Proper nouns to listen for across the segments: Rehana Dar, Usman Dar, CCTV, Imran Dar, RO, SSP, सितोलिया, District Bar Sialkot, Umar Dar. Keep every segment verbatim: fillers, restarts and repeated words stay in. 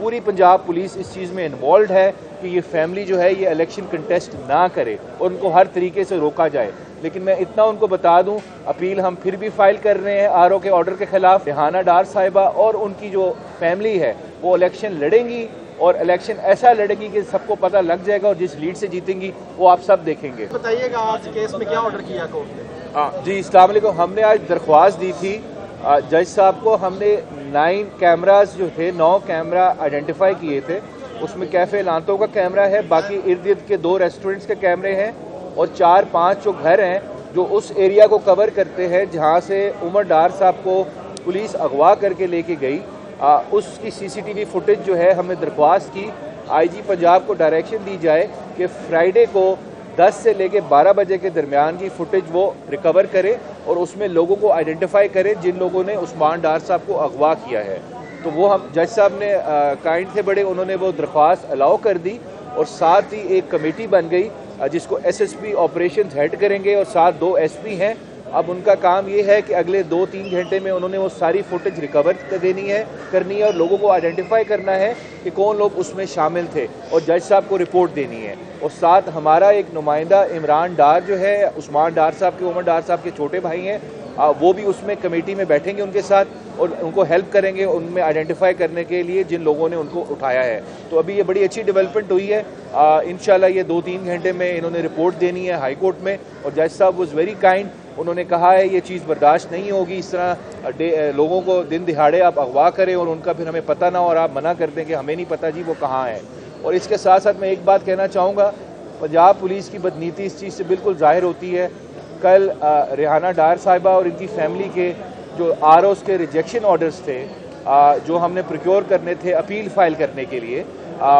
पूरी पंजाब पुलिस इस चीज़ में इन्वॉल्व है कि ये फैमिली जो है ये इलेक्शन कंटेस्ट ना करे और उनको हर तरीके से रोका जाए। लेकिन मैं इतना उनको बता दूं, अपील हम फिर भी फाइल कर रहे हैं आर ओ के ऑर्डर के खिलाफ। रेहाना डार साहिबा और उनकी जो फैमिली है वो इलेक्शन लड़ेंगी और इलेक्शन ऐसा लड़ेगी कि सबको पता लग जाएगा और जिस लीड से जीतेंगी वो आप सब देखेंगे। बताइएगा आज केस में क्या ऑर्डर किया कोर्ट ने? हाँ जी, अस्सलाम वालेकुम। हमने आज दरख्वास्त दी थी जज साहब को, हमने नाइन कैमरास जो थे नौ कैमरा आइडेंटिफाई किए थे, उसमें कैफे लांतो का कैमरा है, बाकी इर्द गिर्द के दो रेस्टोरेंट्स के कैमरे हैं और चार पाँच जो घर हैं जो उस एरिया को कवर करते हैं जहाँ से उमर डार साहब को पुलिस अगवा करके लेके गई, आ, उसकी सीसीटीवी फुटेज जो है हमने दरख्वास्त की आईजी पंजाब को डायरेक्शन दी जाए कि फ्राइडे को दस से लेकर बारह बजे के दरमियान की फुटेज वो रिकवर करे और उसमें लोगों को आइडेंटिफाई करे जिन लोगों ने उस्मान डार साहब को अगवा किया है। तो वो हम जज साहब ने काइंड थे बड़े, उन्होंने वो दरख्वास्त अलाउ कर दी और साथ ही एक कमेटी बन गई जिसको एसएसपी ऑपरेशंस हेड करेंगे और साथ दो एसपी हैं। अब उनका काम ये है कि अगले दो तीन घंटे में उन्होंने वो सारी फुटेज रिकवर कर देनी है करनी है और लोगों को आइडेंटिफाई करना है कि कौन लोग उसमें शामिल थे और जज साहब को रिपोर्ट देनी है। और साथ हमारा एक नुमाइंदा इमरान डार जो है उस्मान डार साहब के उमर डार साहब के छोटे भाई हैं, वो भी उसमें कमेटी में बैठेंगे उनके साथ और उनको हेल्प करेंगे उनमें आइडेंटिफाई करने के लिए जिन लोगों ने उनको उठाया है। तो अभी ये बड़ी अच्छी डेवलपमेंट हुई है। इंशाल्लाह ये दो तीन घंटे में इन्होंने रिपोर्ट देनी है हाई कोर्ट में और जज साहब वाज वेरी काइंड, उन्होंने कहा है ये चीज़ बर्दाश्त नहीं होगी, इस तरह लोगों को दिन दिहाड़े आप अगवा करें और उनका फिर हमें पता ना हो और आप मना कर दें कि हमें नहीं पता जी वो कहाँ है। और इसके साथ साथ मैं एक बात कहना चाहूँगा, पंजाब पुलिस की बदनीति इस चीज़ से बिल्कुल जाहिर होती है। कल रेहाना डार साहिबा और इनकी फैमिली के जो आर ओज़ के रिजेक्शन ऑर्डर्स थे आ, जो हमने प्रोक्योर करने थे अपील फाइल करने के लिए, आ,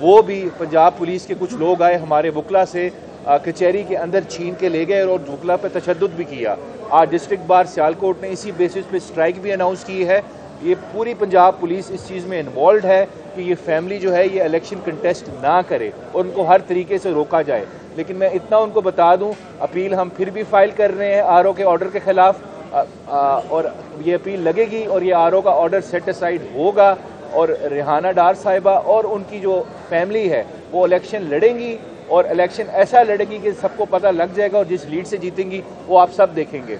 वो भी पंजाब पुलिस के कुछ लोग आए हमारे वकला से कचहरी के अंदर छीन के ले गए और वकला पर तशद्दुद भी किया। आज डिस्ट्रिक्ट बार सियालकोट ने इसी बेसिस पे स्ट्राइक भी अनाउंस की है। ये पूरी पंजाब पुलिस इस चीज़ में इन्वॉल्व है कि ये फैमिली जो है ये इलेक्शन कंटेस्ट ना करे और उनको हर तरीके से रोका जाए। लेकिन मैं इतना उनको बता दूं, अपील हम फिर भी फाइल कर रहे हैं आर ओ के ऑर्डर के खिलाफ आ, आ, और ये अपील लगेगी और ये आर ओ का ऑर्डर सेट असाइड होगा और रेहाना डार साहिबा और उनकी जो फैमिली है वो इलेक्शन लड़ेंगी और इलेक्शन ऐसा लड़ेगी कि सबको पता लग जाएगा और जिस लीड से जीतेंगी वो आप सब देखेंगे।